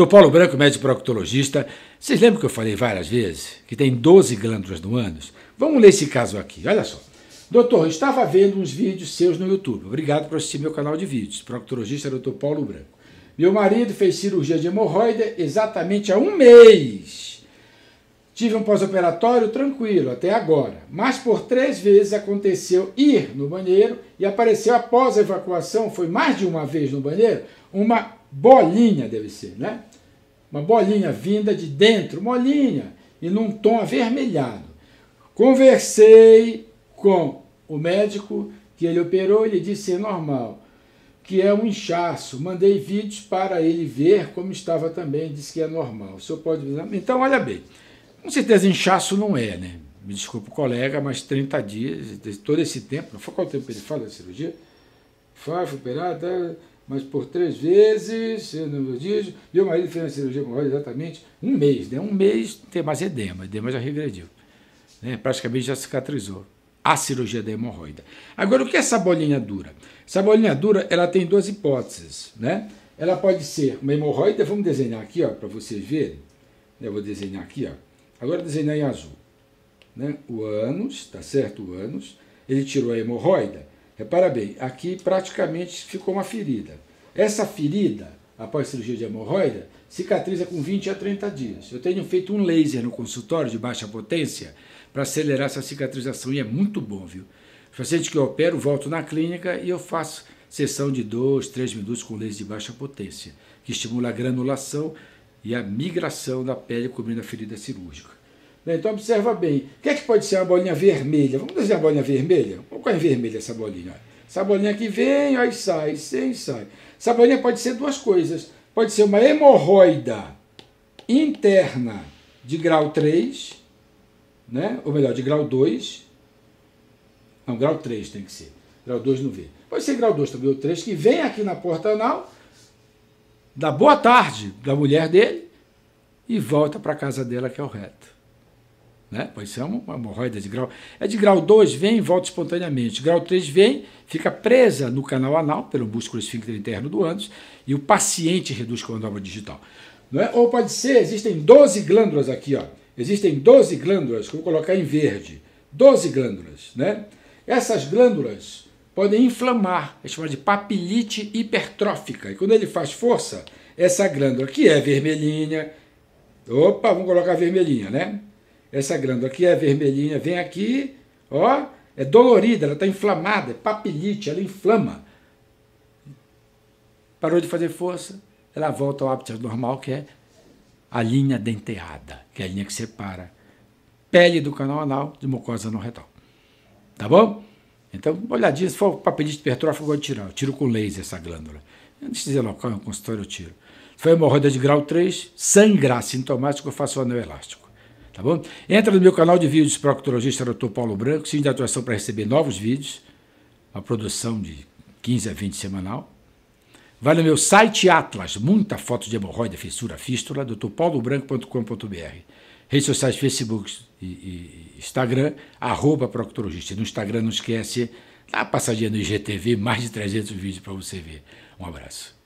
Dr. Paulo Branco, médico proctologista, vocês lembram que eu falei várias vezes que tem 12 glândulas no ânus? Vamos ler esse caso aqui, olha só. Doutor, eu estava vendo uns vídeos seus no YouTube. Obrigado por assistir meu canal de vídeos. Proctologista Dr. Paulo Branco. Meu marido fez cirurgia de hemorroida exatamente há um mês. Tive um pós-operatório tranquilo até agora, mas por 3 vezes aconteceu ir no banheiro e apareceu após a evacuação, foi mais de uma vez no banheiro, uma bolinha, deve ser, né? Uma bolinha vinda de dentro, molinha, e num tom avermelhado. Conversei com o médico que ele operou, ele disse ser normal, que é um inchaço. Mandei vídeos para ele ver como estava também, disse que é normal. O senhor pode... Então, olha bem, com certeza inchaço não é, né? Me desculpa o colega, mas 30 dias, todo esse tempo, não foi qual tempo ele fala da cirurgia? Foi operada, mas por 3 vezes, meu marido fez uma cirurgia com exatamente um mês, né? Um mês tem mais edema já regrediu, né? Praticamente já cicatrizou. A cirurgia da hemorroida. Agora, o que é essa bolinha dura? Essa bolinha dura, ela tem 2 hipóteses, né? Ela pode ser uma hemorroida, vamos desenhar aqui, ó, para vocês verem. Eu vou desenhar aqui, ó. Agora desenhar em azul, né? O ânus, tá certo? O ânus, ele tirou a hemorroida. Repara bem, aqui praticamente ficou uma ferida. Essa ferida, após a cirurgia de hemorroida, cicatriza com 20 a 30 dias. Eu tenho feito um laser no consultório de baixa potência para acelerar essa cicatrização e é muito bom, viu? Os pacientes que eu opero, volto na clínica e eu faço sessão de 2, 3 minutos com laser de baixa potência, que estimula a granulação e a migração da pele cobrindo a ferida cirúrgica. Então observa bem, o que é que pode ser uma bolinha vermelha? Vamos desenhar a bolinha vermelha? Qual é vermelha essa bolinha? Essa bolinha que vem, aí sai, sem sai. Essa bolinha pode ser 2 coisas. Pode ser uma hemorroida interna de grau 3, né? Ou melhor, de grau 2. Não, grau 3 tem que ser. Grau 2 não vê. Pode ser grau 2 também, ou 3, que vem aqui na porta anal, dá boa tarde da mulher dele e volta para a casa dela, que é o reto. Né? Pode ser uma hemorroida de grau... É de grau 2, vem e volta espontaneamente. Grau 3 vem, fica presa no canal anal, pelo músculo esfíncter interno do ânus, e o paciente reduz com a nódoa digital. Não é? Ou pode ser, existem 12 glândulas aqui, ó. Existem 12 glândulas, que eu vou colocar em verde. 12 glândulas, né? Essas glândulas podem inflamar, é chamada de papilite hipertrófica. E quando ele faz força, essa glândula, que é vermelhinha... Opa, vamos colocar vermelhinha, né? Essa glândula aqui é vermelhinha, vem aqui, ó, é dolorida, ela está inflamada, é papilite, ela inflama. Parou de fazer força, ela volta ao hábito normal, que é a linha denteada, que é a linha que separa pele do canal anal de mucosa não retal. Tá bom? Então, olhadinha, se for papilite hipertrófica, eu vou tirar. Eu tiro com laser essa glândula. Antes de dizer local, em consultório, eu tiro. Se for hemorroida de grau 3, sangrar sintomático, eu faço o anel elástico. Tá bom? Entra no meu canal de vídeos proctologista Dr. Paulo Branco, sim, de atuação para receber novos vídeos, a produção de 15 a 20 semanal. Vai no meu site Atlas, muita foto de hemorroida, fissura, fístula, drpaulobranco.com.br. Redes sociais Facebook e Instagram, @proctologista. No Instagram, não esquece, dá uma passadinha no IGTV, mais de 300 vídeos para você ver. Um abraço.